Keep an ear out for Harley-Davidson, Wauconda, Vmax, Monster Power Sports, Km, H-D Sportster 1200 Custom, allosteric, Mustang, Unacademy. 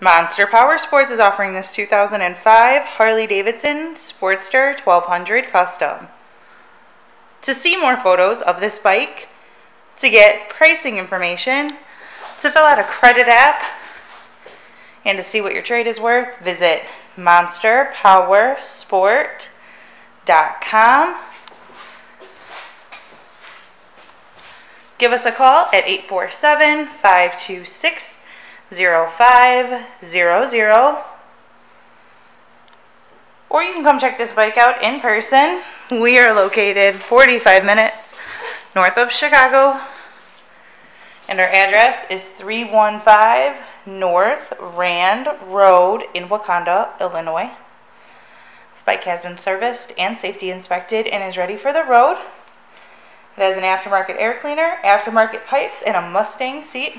Monster Power Sports is offering this 2005 Harley-Davidson Sportster 1200 Custom. To see more photos of this bike, to get pricing information, to fill out a credit app, and to see what your trade is worth, visit monsterpowersport.com. Give us a call at 847-526-0500, or you can come check this bike out in person. We are located 45 minutes north of Chicago, and our address is 315 North Rand Road in Wauconda, Illinois. This bike has been serviced and safety inspected and is ready for the road. It has an aftermarket air cleaner, aftermarket pipes, and a Mustang seat.